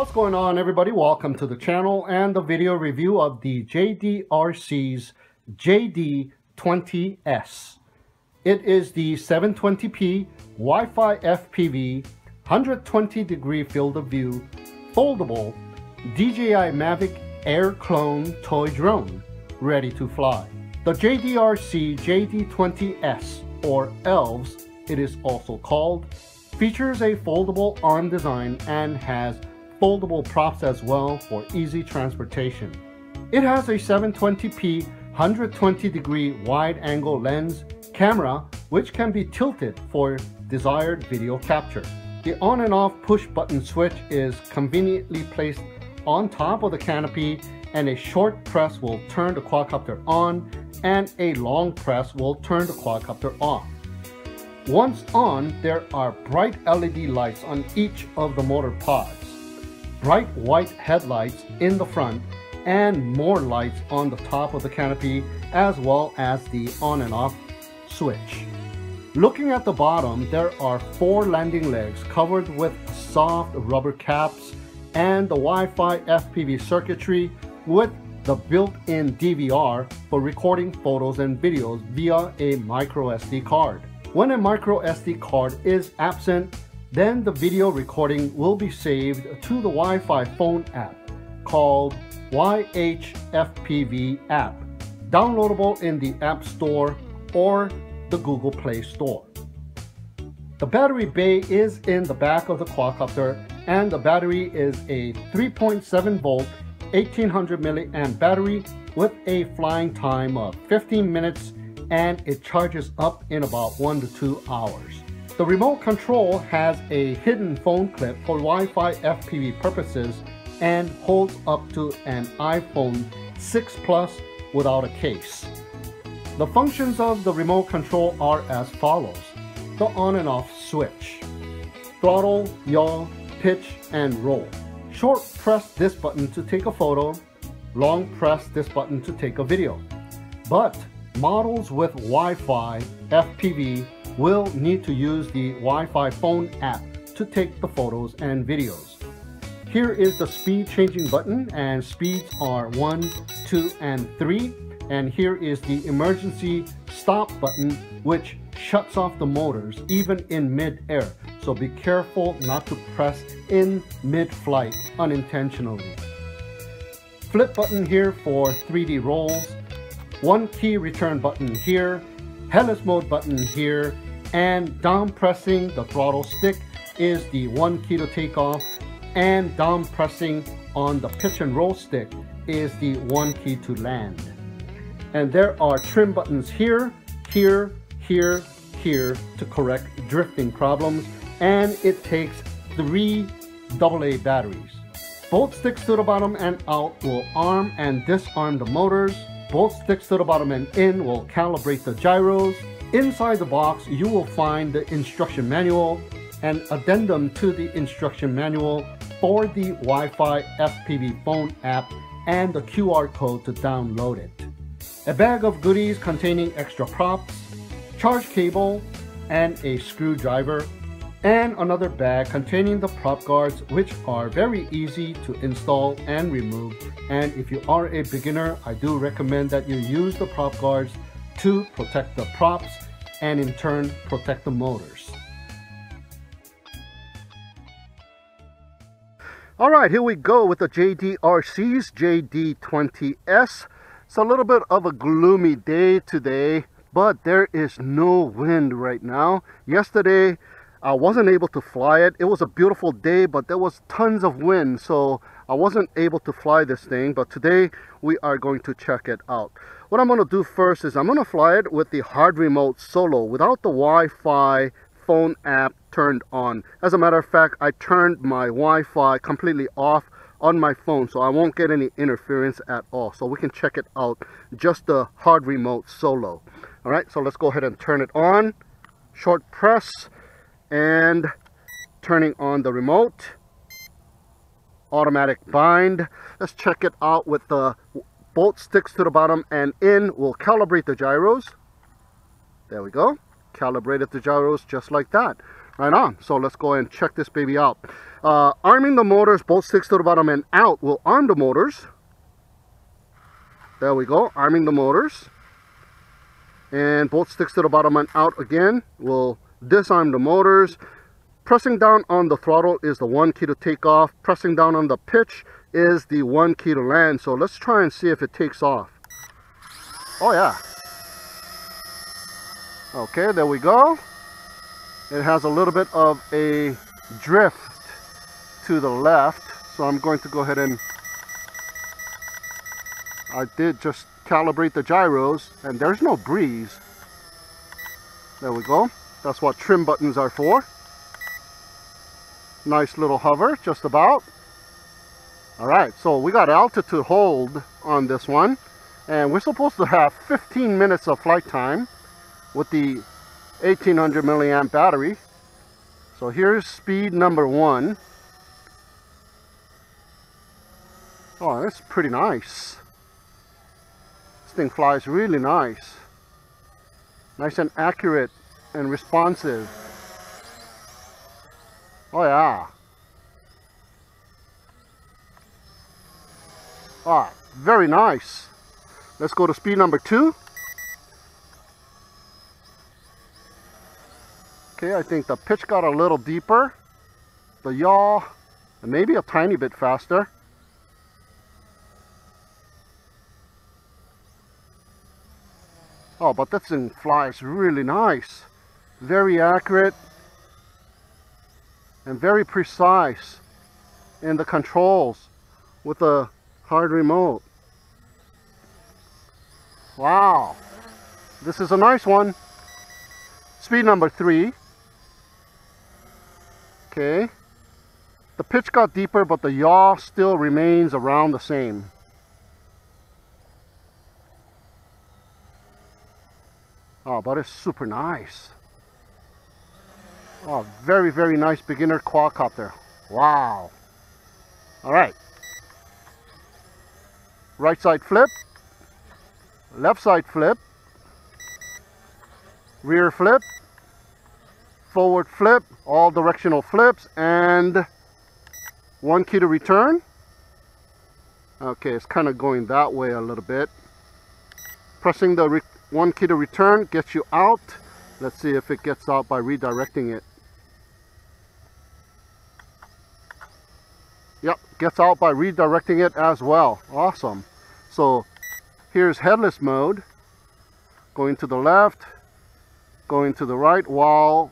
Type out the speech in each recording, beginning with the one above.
What's going on, everybody? Welcome to the channel and the video review of the JDRC's JD-20S. It is the 720p Wi-Fi FPV 120 degree field of view foldable DJI Mavic Air clone toy drone ready to fly. The JDRC JD-20S, or ELVS it is also called, features a foldable arm design and has foldable props as well for easy transportation. It has a 720p 120 degree wide angle lens camera which can be tilted for desired video capture. The on and off push button switch is conveniently placed on top of the canopy, and a short press will turn the quadcopter on and a long press will turn the quadcopter off. Once on, there are bright LED lights on each of the motor pods, bright white headlights in the front, and more lights on the top of the canopy, as well as the on and off switch. Looking at the bottom, there are four landing legs covered with soft rubber caps and the Wi-Fi FPV circuitry with the built-in DVR for recording photos and videos via a microSD card. When a microSD card is absent, then the video recording will be saved to the Wi-Fi phone app called YHFPV app, downloadable in the App Store or the Google Play Store. The battery bay is in the back of the quadcopter, and the battery is a 3.7 volt 1800 milliamp battery with a flying time of 15 minutes, and it charges up in about 1 to 2 hours. The remote control has a hidden phone clip for Wi-Fi FPV purposes and holds up to an iPhone 6 Plus without a case. The functions of the remote control are as follows: the on and off switch, throttle, yaw, pitch, and roll. Short press this button to take a photo, long press this button to take a video. But models with Wi-Fi FPV will need to use the Wi-Fi phone app to take the photos and videos. Here is the speed changing button, and speeds are 1, 2, and 3. And here is the emergency stop button, which shuts off the motors even in mid-air. So be careful not to press in mid-flight unintentionally. Flip button here for 3D rolls, one key return button here, headless mode button here, and down pressing the throttle stick is the one key to take off, and down pressing on the pitch and roll stick is the one key to land. And there are trim buttons here, here, here, here to correct drifting problems, and it takes 3 AA batteries. Both sticks to the bottom and out will arm and disarm the motors. Both sticks to the bottom and in will calibrate the gyros. Inside the box, you will find the instruction manual, an addendum to the instruction manual for the Wi-Fi FPV phone app, and the QR code to download it. A bag of goodies containing extra props, charge cable, and a screwdriver, and another bag containing the prop guards, which are very easy to install and remove. And if you are a beginner, I do recommend that you use the prop guards to protect the props and in turn protect the motors. All right, here we go with the JDRC's JD-20S. It's a little bit of a gloomy day today, but there is no wind right now. Yesterday, I wasn't able to fly it. It was a beautiful day, but there was tons of wind, so I wasn't able to fly this thing. But today we are going to check it out. What I'm going to do first is I'm going to fly it with the hard remote solo without the Wi-Fi phone app turned on. As a matter of fact, I turned my Wi-Fi completely off on my phone, so I won't get any interference at all. So we can check it out, just the hard remote solo. All right, so let's go ahead and turn it on. Short press and turning on the remote. Automatic bind. Let's check it out with the both sticks to the bottom and in. We'll calibrate the gyros. There we go. Calibrated the gyros just like that. Right on. So let's go and check this baby out. Arming the motors, both sticks to the bottom and out will arm the motors. There we go, arming the motors. And both sticks to the bottom and out again will disarm the motors. Pressing down on the throttle is the one key to take off. Pressing down on the pitch is the one key to land. So let's try and see if it takes off. Oh yeah. Okay, there we go. It has a little bit of a drift to the left. So I'm going to go ahead and I did just calibrate the gyros and there's no breeze. There we go. That's what trim buttons are for. Nice little hover, just about. All right, so we got altitude hold on this one. And we're supposed to have 15 minutes of flight time with the 1800 milliamp battery. So here's speed number one. Oh, that's pretty nice. This thing flies really nice. Nice and accurate and responsive. Oh yeah. Ah, very nice. Let's go to speed number two. Okay, I think the pitch got a little deeper. The yaw, and maybe a tiny bit faster. Oh, but this thing flies really nice. Very accurate. And very precise in the controls with a hard remote. Wow, this is a nice one. Speed number three. Okay, the pitch got deeper, but the yaw still remains around the same. Oh, but it's super nice. Oh, very, very nice beginner quadcopter. Wow. All right. Right side flip. Left side flip. Rear flip. Forward flip. All directional flips. And one key to return. Okay, it's kind of going that way a little bit. Pressing the one key to return gets you out. Let's see if it gets out by redirecting it. Yep, gets out by redirecting it as well. Awesome. So here's headless mode. Going to the left, going to the right while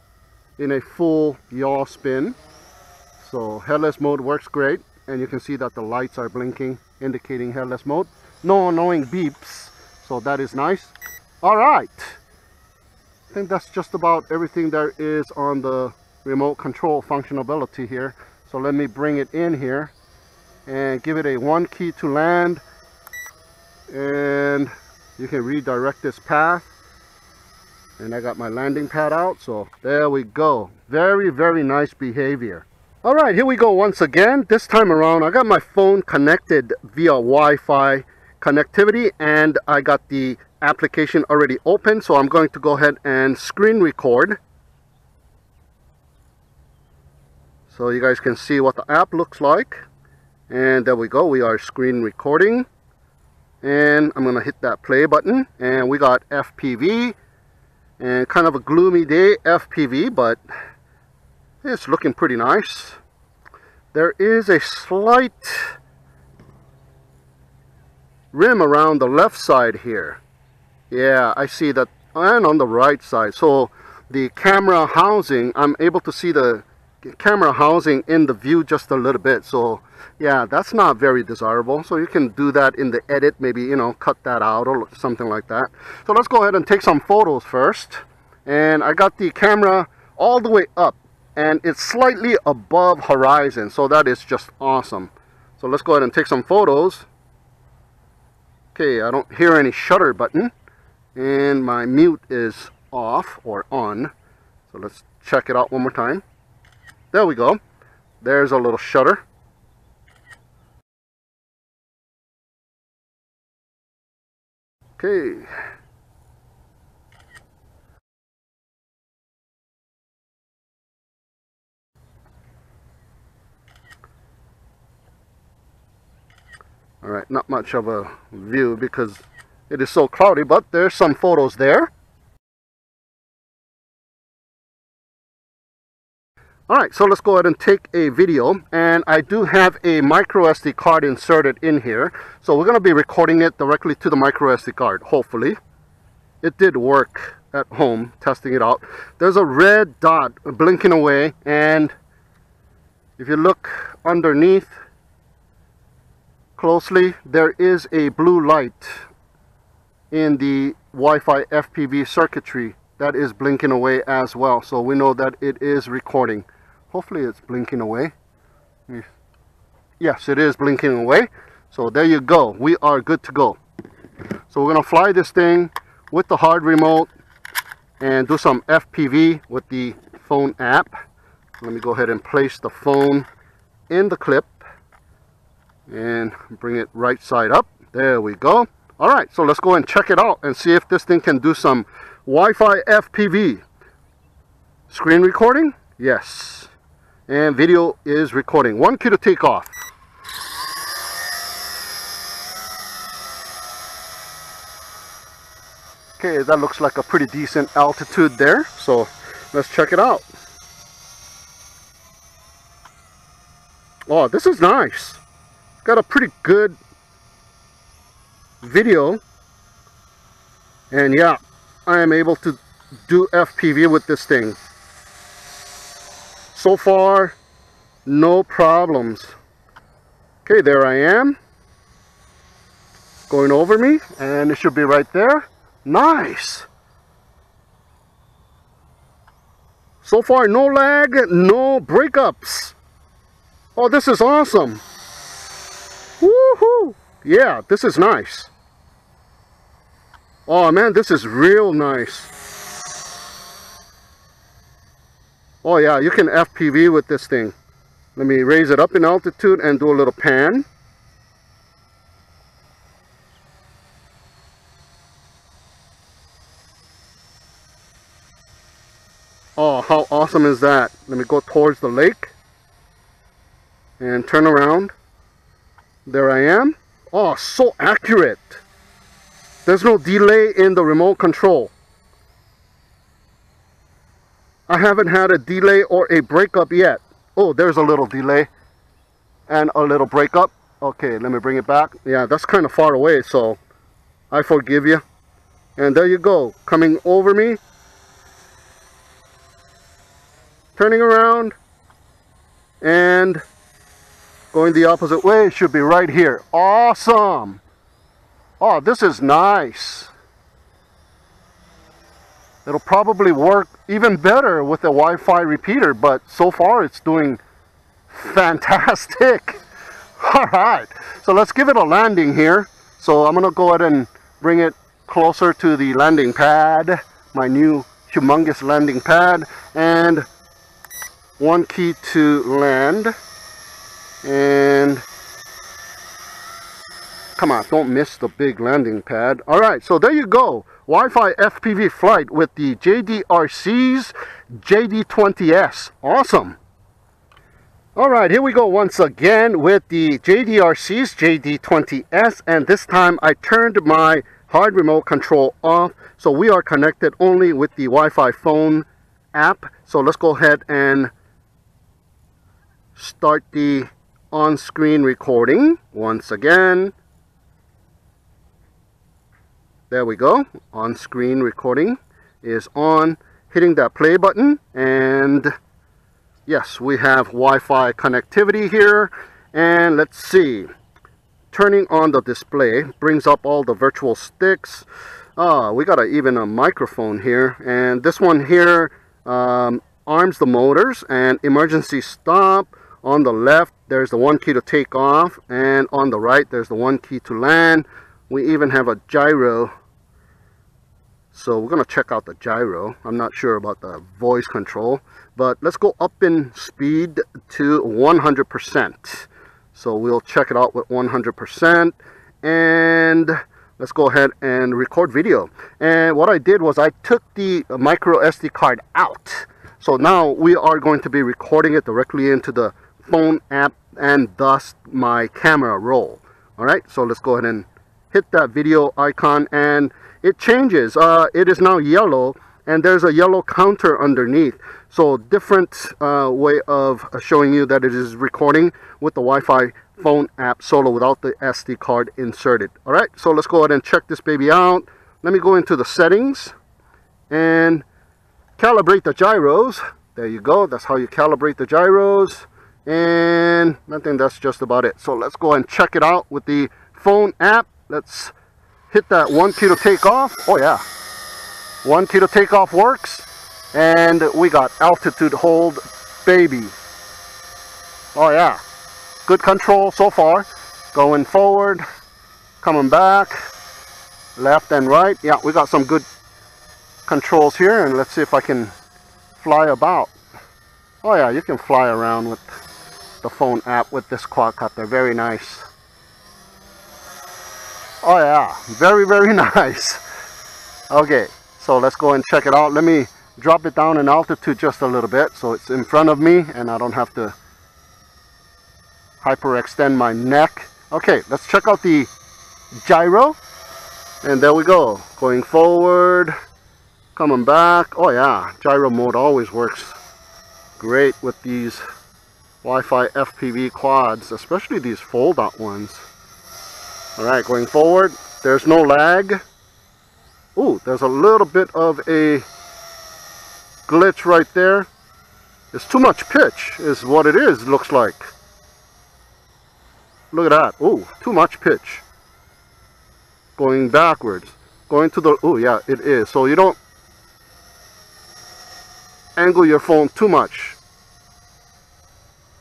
in a full yaw spin. So headless mode works great. And you can see that the lights are blinking, indicating headless mode. No annoying beeps. So that is nice. All right. I think that's just about everything there is on the remote control functionality here. So let me bring it in here and give it a one key to land, and you can redirect this path. And I got my landing pad out, so there we go. Very, very nice behavior. All right, here we go once again. This time around I got my phone connected via Wi-Fi connectivity, and I got the application already open, so I'm going to go ahead and screen record so you guys can see what the app looks like. And there we go, we are screen recording, and I'm gonna hit that play button. And we got FPV, and kind of a gloomy day FPV, but it's looking pretty nice. There is a slight rim around the left side here. Yeah, I see that, and on the right side. So the camera housing, I'm able to see the camera housing in the view just a little bit. So yeah, that's not very desirable. So you can do that in the edit, maybe, you know, cut that out or something like that. So let's go ahead and take some photos first. And I got the camera all the way up, and it's slightly above horizon. So that is just awesome. So let's go ahead and take some photos. Okay, I don't hear any shutter button. And my mute is off or on. So let's check it out one more time. There we go. There's a little shutter. Okay. All right, not much of a view because it is so cloudy, but there's some photos there. All right, so let's go ahead and take a video, and I do have a micro SD card inserted in here. So we're going to be recording it directly to the micro SD card, hopefully. It did work at home, testing it out. There's a red dot blinking away, and if you look underneath closely, there is a blue light in the Wi-Fi FPV circuitry that is blinking away as well. So we know that it is recording. Hopefully it's blinking away. Yes, it is blinking away. So there you go, we are good to go. So we're gonna fly this thing with the hard remote and do some FPV with the phone app. Let me go ahead and place the phone in the clip and bring it right side up. There we go. All right, so let's go and check it out and see if this thing can do some Wi-Fi FPV. Screen recording, yes. And video is recording. 1 cue to take off. Okay, that looks like a pretty decent altitude there. So let's check it out. Oh, this is nice. It's got a pretty good video. And yeah, I am able to do FPV with this thing. So far, no problems. Okay, there I am. Going over me, and it should be right there. Nice. So far, no lag, no breakups. Oh, this is awesome. Woohoo! Yeah, this is nice. Oh man, this is real nice. Oh yeah, you can FPV with this thing. Let me raise it up in altitude and do a little pan. Oh, how awesome is that? Let me go towards the lake and turn around. There I am. Oh, so accurate. There's no delay in the remote control. I haven't had a delay or a breakup yet. Oh, there's a little delay and a little breakup. Okay, let me bring it back. Yeah, that's kind of far away, so I forgive you. And there you go, coming over me. Turning around and going the opposite way. It should be right here. Awesome. Oh, this is nice. It'll probably work even better with a Wi-Fi repeater, but so far it's doing fantastic. All right, so let's give it a landing here. So I'm gonna go ahead and bring it closer to the landing pad, my new humongous landing pad, and 1 key to land. And come on, don't miss the big landing pad. All right, so there you go. Wi-Fi FPV flight with the JDRC's JD-20S. Awesome. All right, here we go once again with the JDRC's JD-20S. And this time I turned my hard remote control off. So we are connected only with the Wi-Fi phone app. So let's go ahead and start the on-screen recording once again. There we go, on-screen recording is on, hitting that play button, and yes, we have Wi-Fi connectivity here, and let's see, turning on the display brings up all the virtual sticks. We got even a microphone here, and this one here arms the motors, and emergency stop. On the left, there's the 1 key to take off, and on the right, there's the 1 key to land. We even have a gyro, so we're going to check out the gyro. I'm not sure about the voice control, but let's go up in speed to 100%. So we'll check it out with 100%, and let's go ahead and record video. And what I did was I took the micro SD card out. So now we are going to be recording it directly into the phone app and thus my camera roll. All right, so let's go ahead and hit that video icon, and it changes. It is now yellow, and there's a yellow counter underneath. So different way of showing you that it is recording with the Wi-Fi phone app solo without the SD card inserted. All right, so let's go ahead and check this baby out. Let me go into the settings and calibrate the gyros. There you go, that's how you calibrate the gyros. And I think that's just about it. So let's go and check it out with the phone app. Let's hit that 1 kilo takeoff. Oh yeah, 1 kilo takeoff works, and we got altitude hold, baby. Oh yeah, good control so far. Going forward, coming back, left and right. Yeah, we got some good controls here, and let's see if I can fly about. Oh yeah, you can fly around with the phone app with this quadcopter. Very nice. Oh yeah, very nice. Okay, so let's go and check it out. Let me drop it down in altitude just a little bit so it's in front of me and I don't have to hyperextend my neck. Okay, let's check out the gyro, and there we go, going forward, coming back. Oh yeah, gyro mode always works great with these Wi-Fi FPV quads, especially these fold-out ones. All right, going forward, there's no lag. Ooh, there's a little bit of a glitch right there. It's too much pitch is what it is, looks like. Look at that. Ooh, too much pitch. Going backwards. Going to the, ooh, yeah, it is. So you don't angle your phone too much.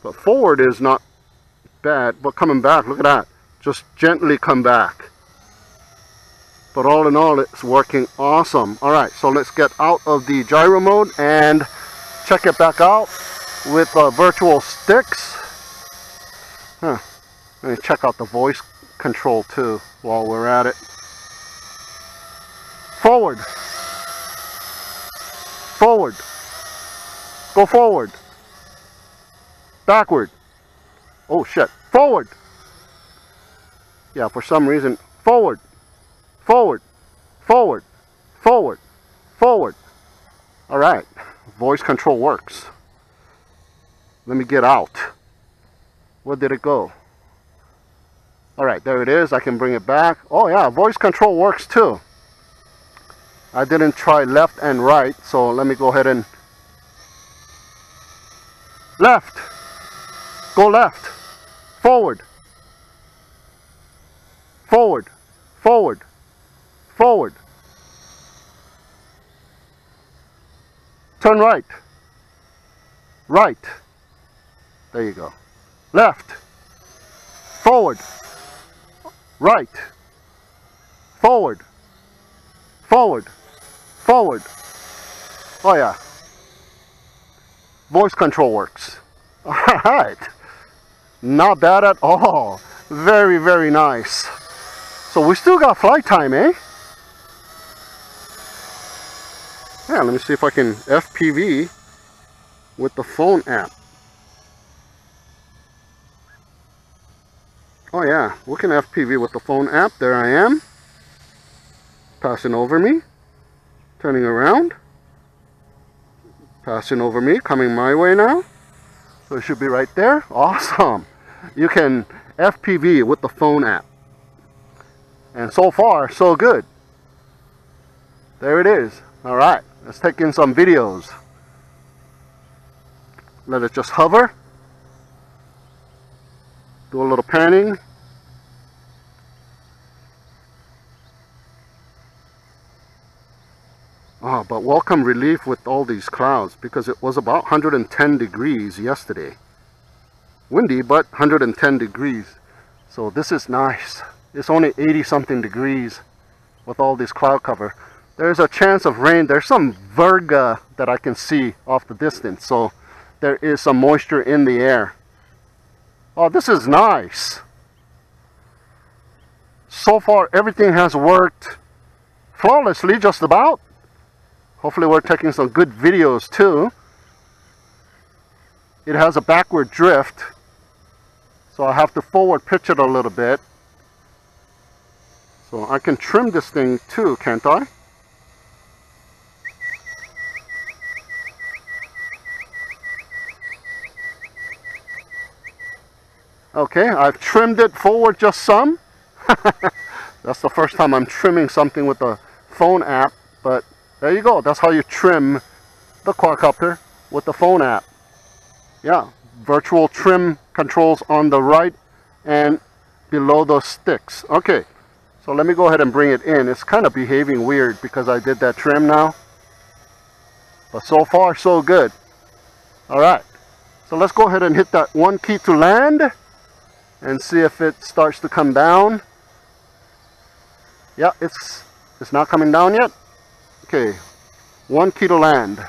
But forward is not bad, but coming back, look at that. Just gently come back. But all in all, it's working awesome. All right, so let's get out of the gyro mode and check it back out with virtual sticks. Huh. Let me check out the voice control too while we're at it. Forward. Forward. Go forward. Backward. Oh shit. Forward. Yeah, for some reason, forward, forward, forward, forward, forward. All right, voice control works. Let me get out. Where did it go? All right, there it is. I can bring it back. Oh yeah, voice control works too. I didn't try left and right, so let me go ahead and left. Go left, forward. Forward, forward, forward. Turn right. Right. There you go. Left. Forward. Right. Forward. Forward. Forward. Oh yeah. Voice control works. All right. Not bad at all. Very nice. So we still got flight time, eh? Yeah, let me see if I can FPV with the phone app. Oh yeah, we can FPV with the phone app. There I am. Passing over me. Turning around. Passing over me, coming my way now. So it should be right there. Awesome. You can FPV with the phone app. And so far, so good. There it is. All right, let's take in some videos. Let it just hover. Do a little panning. Oh, but welcome relief with all these clouds, because it was about 110 degrees yesterday. Windy, but 110 degrees. So this is nice. It's only 80 something degrees with all this cloud cover. There's a chance of rain. There's some virga that I can see off the distance, so there is some moisture in the air. Oh, this is nice. So far everything has worked flawlessly, just about. Hopefully we're taking some good videos too. It has a backward drift, so I have to forward pitch it a little bit. So I can trim this thing too, can't I? Okay, I've trimmed it forward just some. That's the first time I'm trimming something with the phone app, but there you go. That's how you trim the quadcopter with the phone app. Yeah, virtual trim controls on the right and below those sticks. Okay, so let me go ahead and bring it in. It's kind of behaving weird because I did that trim now, but so far so good. All right, so let's go ahead and hit that one key to land and see if it starts to come down. Yeah, it's not coming down yet. Okay, one key to land.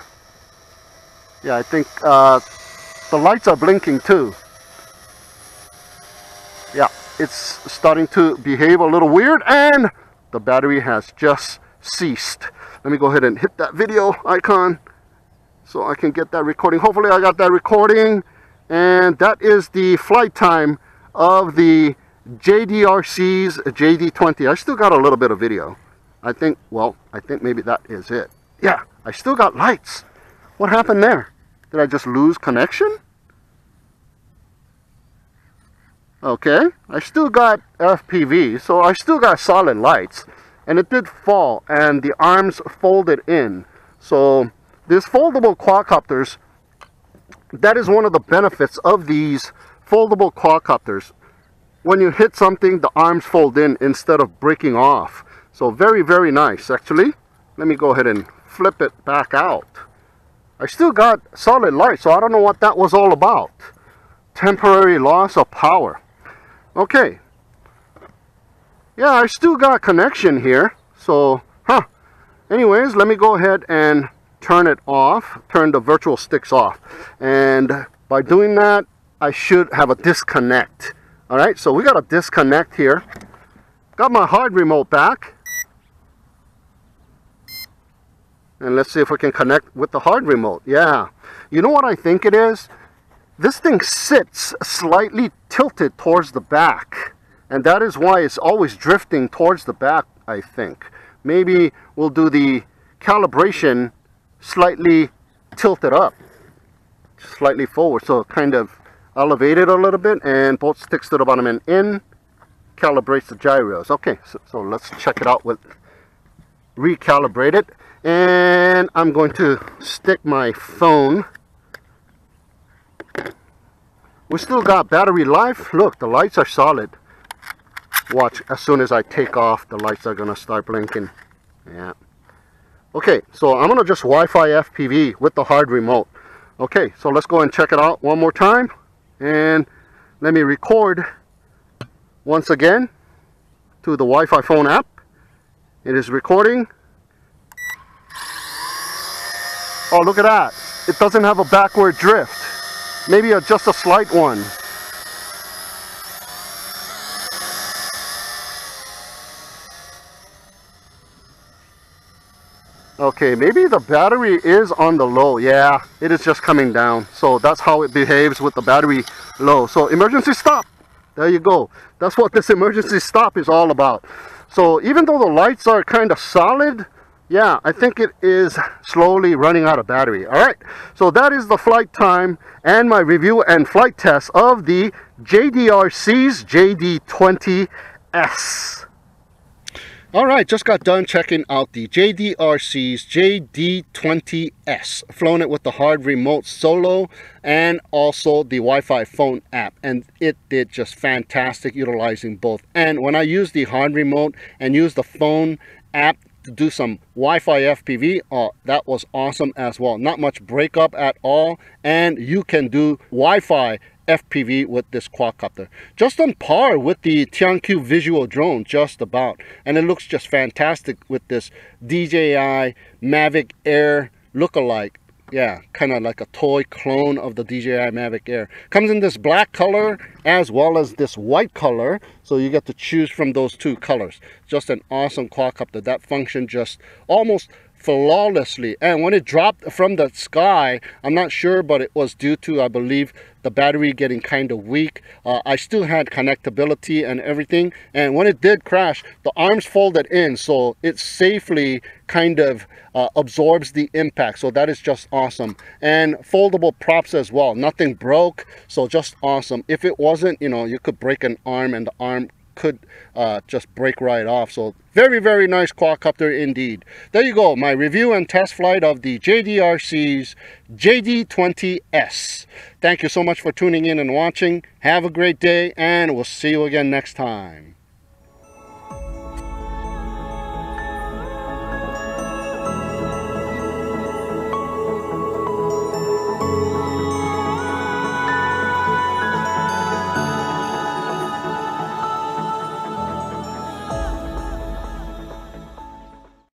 Yeah, I think the lights are blinking too. Yeah, it's starting to behave a little weird, and the battery has just ceased. Let me go ahead and hit that video icon so I can get that recording. Hopefully I got that recording, and that is the flight time of the JDRC's JD-20. I still got a little bit of video. I think, well, I think maybe that is it. Yeah, I still got lights. What happened there? Did I just lose connection? Okay, I still got FPV, so I still got solid lights, and it did fall, and the arms folded in. So these foldable quadcopters, that is one of the benefits of these foldable quadcopters. When you hit something, the arms fold in instead of breaking off. So very, very nice, actually. Let me go ahead and flip it back out. I still got solid light, so I don't know what that was all about. Temporary loss of power. Okay. Yeah, I still got connection here. So, anyways, let me go ahead and turn it off. Turn the virtual sticks off. And by doing that, I should have a disconnect. All right, so we got a disconnect here. Got my hard remote back. And let's see if we can connect with the hard remote. Yeah, you know what I think it is? This thing sits slightly tilted towards the back, and that is why it's always drifting towards the back, I think. Maybe we'll do the calibration slightly tilted up, slightly forward, so kind of elevated a little bit, and both sticks to the bottom and in, calibrates the gyros. Okay, so let's check it out with recalibrate it. And I'm going to stick my phone. We still got battery life. Look, the lights are solid. Watch, as soon as I take off, the lights are gonna start blinking. Yeah. Okay, so I'm gonna just Wi-Fi FPV with the hard remote. Okay, so let's go and check it out one more time. And let me record once again to the Wi-Fi phone app. It is recording. Oh, look at that. It doesn't have a backward drift. Maybe just a slight one. Okay, maybe the battery is on the low. Yeah, it is just coming down. So that's how it behaves with the battery low. So emergency stop. There you go. That's what this emergency stop is all about. So even though the lights are kind of solid, yeah, I think it is slowly running out of battery. All right, so that is the flight time and my review and flight test of the JDRC's JD-20S. All right, just got done checking out the JDRC's JD-20S. Flown it with the hard remote solo and also the Wi-Fi phone app. And it did just fantastic utilizing both. And when I used the hard remote and used the phone app, do some Wi-Fi FPV, that was awesome as well. Not much breakup at all, and you can do Wi-Fi FPV with this quadcopter, just on par with the Tianqi visual drone, just about. And it looks just fantastic with this DJI Mavic Air lookalike. Yeah, kind of like a toy clone of the DJI Mavic Air. Comes in this black color as well as this white color, so you get to choose from those two colors. Just an awesome quadcopter. That function just almost flawlessly, and when it dropped from the sky, I'm not sure, but it was due to, I believe, the battery getting kind of weak. I still had connectability and everything, and when it did crash, the arms folded in, so it safely kind of absorbs the impact. So that is just awesome. And foldable props as well, nothing broke, so just awesome. If it wasn't, you know, you could break an arm and the arm could just break right off. So very, very nice quadcopter indeed. There you go, my review and test flight of the JDRC's JD-20S. Thank you so much for tuning in and watching. Have a great day, and we'll see you again next time.